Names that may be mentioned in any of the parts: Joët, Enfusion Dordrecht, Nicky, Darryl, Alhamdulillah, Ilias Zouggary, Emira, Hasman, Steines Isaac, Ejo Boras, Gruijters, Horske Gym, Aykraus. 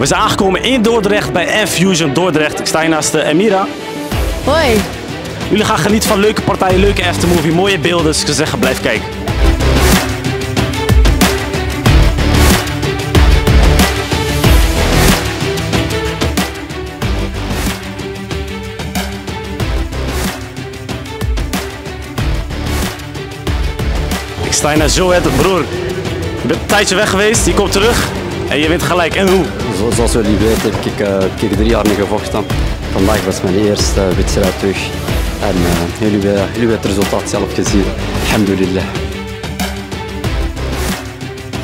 We zijn aangekomen in Dordrecht bij Enfusion Dordrecht. Ik sta hier naast Emira. Hoi. Jullie gaan genieten van leuke partijen, leuke aftermovie, mooie beelden. Dus ik zou zeggen, blijf kijken. Ik sta hier naar Joët, broer. Je bent een tijdje weg geweest, je komt terug. En je wint gelijk. En hoe? Zoals jullie weten heb ik 3 jaar niet gevochten. Vandaag was mijn eerste wedstrijd terug. En jullie hebben het resultaat zelf gezien. Alhamdulillah.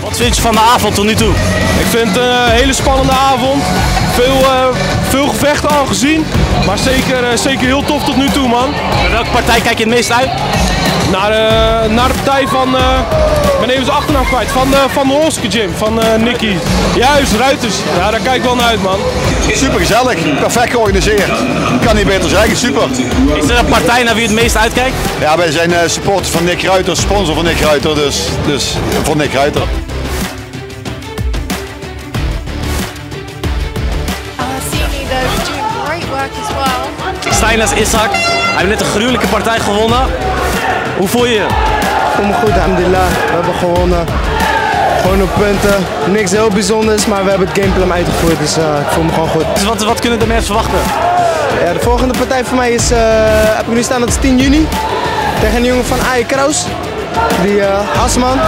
Wat vind je van de avond tot nu toe? Ik vind het een hele spannende avond. Veel gevechten al gezien. Maar zeker heel tof tot nu toe, man. Naar welke partij kijk je het meest uit? Naar de partij van... Ik ben even zijn achternaam kwijt. Van de Horske Gym. Van Nicky. Juist, Gruijters. Ja, daar kijk ik wel naar uit, man. Super gezellig. Perfect georganiseerd. Kan niet beter zijn. Super. Is er een partij naar wie het meest uitkijkt? Ja, wij zijn supporters van Nick Gruijters. Sponsor van Nick Gruijters. Dus voor Nick Gruijters. Steines Isaac. Hij heeft net een gruwelijke partij gewonnen. Hoe voel je je? Ik voel me goed, alhamdulillah. We hebben gewonnen. Gewoon op punten. Niks heel bijzonders, maar we hebben het gameplan uitgevoerd, dus ik voel me gewoon goed. Dus wat kunnen de mensen verwachten? Ja, de volgende partij voor mij is, heb ik nu staan, dat is 10 juni. Tegen een jongen van Aykraus. Die Hasman.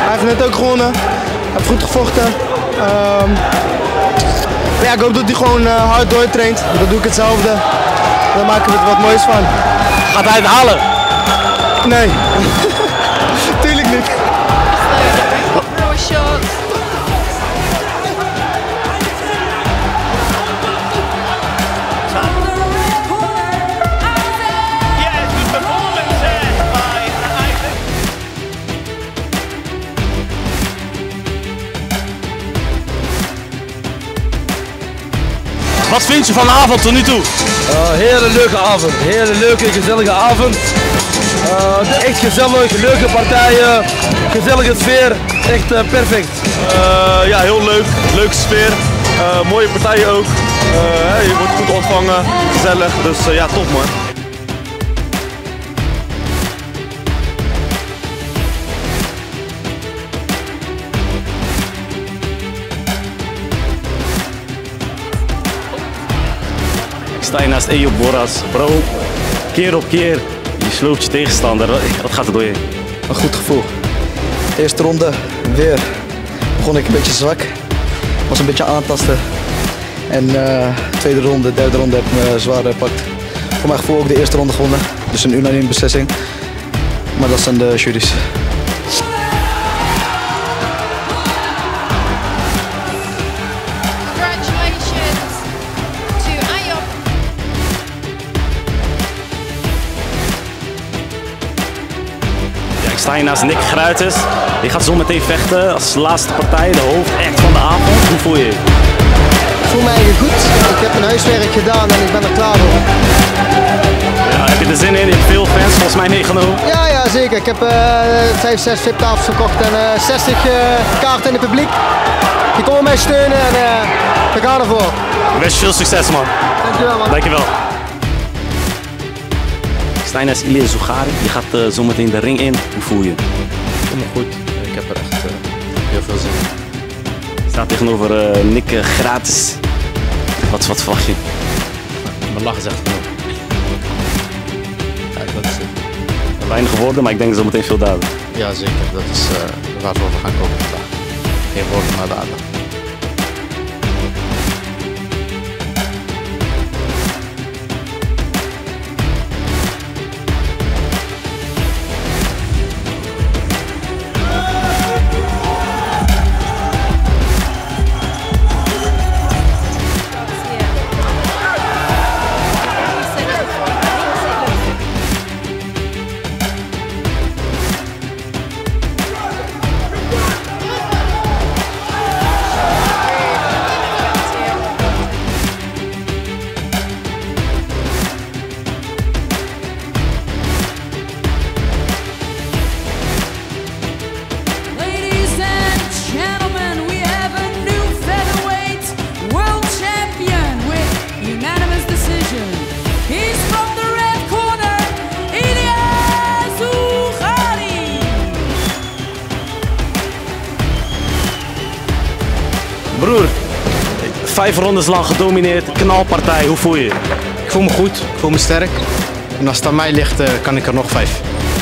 Hij heeft net ook gewonnen. Hij heeft goed gevochten. Ja, ik hoop dat hij gewoon hard doortraint. Dan doe ik hetzelfde. Dan maken we er wat moois van. Gaat hij het halen? Nee. Tuurlijk niet. Wat vind je van de avond tot nu toe? Hele leuke avond. Hele leuke, gezellige avond. Echt gezellig, leuke partijen, gezellige sfeer, echt perfect. Ja, heel leuk, leuke sfeer, mooie partijen ook, je wordt goed ontvangen, gezellig, dus ja, top man. Ik sta hier naast Ejo Boras, bro, keer op keer. Je sloopt je tegenstander, wat gaat er door je? Een goed gevoel. Eerste ronde, weer begon ik een beetje zwak. Was een beetje aantasten. En tweede ronde, derde ronde heb ik me zwaar gepakt. Voor mijn gevoel ook de eerste ronde gewonnen. Dus een unaniem beslissing. Maar dat zijn de jury's. Ik sta hier naast Nick Gruijters. Die gaat zo meteen vechten als laatste partij, de hoofdact van de avond. Hoe voel je je? Ik voel me eigenlijk goed. Ik heb mijn huiswerk gedaan en ik ben er klaar voor. Ja, heb je er zin in? Je hebt veel fans, volgens mij meegenomen. Ja, zeker. Ik heb 5-6 VIP-tafels verkocht en 60 kaarten in het publiek. Die komen mij steunen en we gaan ervoor. Ik wens je veel succes, man. Dankjewel, man. Dankjewel. Steines Ilias Zouggary, je gaat zo meteen de ring in. Hoe voel je? Ik voel me goed. Ik heb er echt heel veel zin in. Je staat tegenover Nick Gruijters. Wat verwacht je? Mijn lach is echt genoeg. Ja, dat is het. Weinig woorden, maar ik denk zo meteen veel daden. Ja, zeker. Dat is waar we over gaan komen vandaag. Geen woorden, maar daden. Broer, 5 rondes lang gedomineerd, knalpartij, hoe voel je? Ik voel me goed, ik voel me sterk. En als het aan mij ligt, kan ik er nog 5.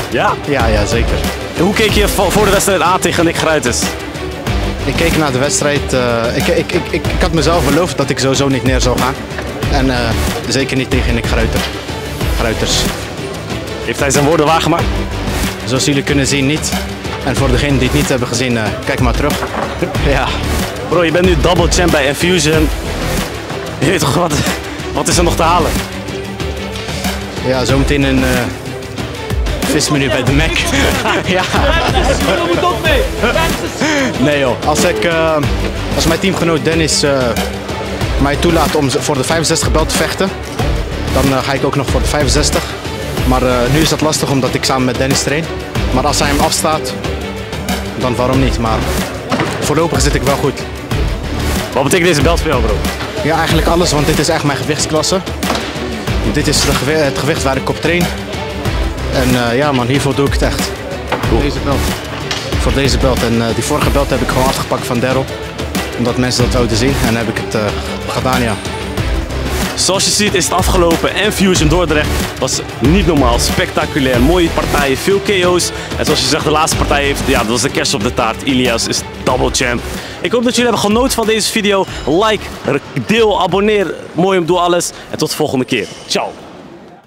Ja? Ja, ja, zeker. En hoe keek je voor de wedstrijd aan tegen Nick Gruijters? Ik keek naar de wedstrijd. Ik had mezelf beloofd dat ik sowieso niet neer zou gaan. En zeker niet tegen Nick Gruijters. Heeft hij zijn woorden waargemaakt? Zoals jullie kunnen zien, niet. En voor degenen die het niet hebben gezien, kijk maar terug. Ja. Bro, je bent nu double champ bij Enfusion. Je weet toch wat is er nog te halen? Ja, zometeen een vismenu bij de Mac. Ja. Nee joh, als mijn teamgenoot Dennis mij toelaat om voor de 65 belt te vechten, dan ga ik ook nog voor de 65. Maar nu is dat lastig omdat ik samen met Dennis train. Maar als hij hem afstaat, dan waarom niet? Maar voorlopig zit ik wel goed. Wat betekent deze belt voor jou, bro? Ja, eigenlijk alles, want dit is echt mijn gewichtsklasse. Dit is het gewicht waar ik op train. En ja man, hiervoor doe ik het echt. Voor deze belt. Voor deze belt. En die vorige belt heb ik gewoon afgepakt van Darryl. Omdat mensen dat zouden zien. En heb ik het gedaan, ja. Zoals je ziet is het afgelopen. Enfusion Dordrecht was niet normaal. Spectaculair. Mooie partijen. Veel KO's. En zoals je zegt, de laatste partij heeft, ja, dat was de kerst op de taart. Ilias is double champ. Ik hoop dat jullie hebben genoten van deze video. Like, deel, abonneer. Mooi om doe alles. En tot de volgende keer. Ciao.